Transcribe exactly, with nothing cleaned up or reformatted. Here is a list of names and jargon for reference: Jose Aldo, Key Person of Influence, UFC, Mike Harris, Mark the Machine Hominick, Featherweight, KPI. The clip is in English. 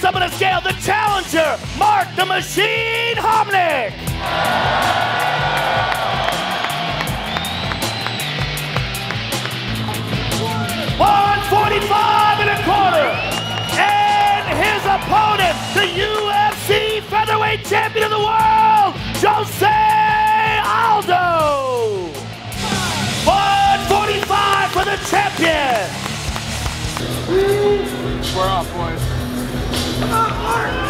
next up on the scale, the challenger, Mark the Machine Hominick. one forty-five and a quarter. And his opponent, the U F C featherweight champion of the world, Jose Aldo. one forty-five for the champion. We're off, boys. Come on, Mark!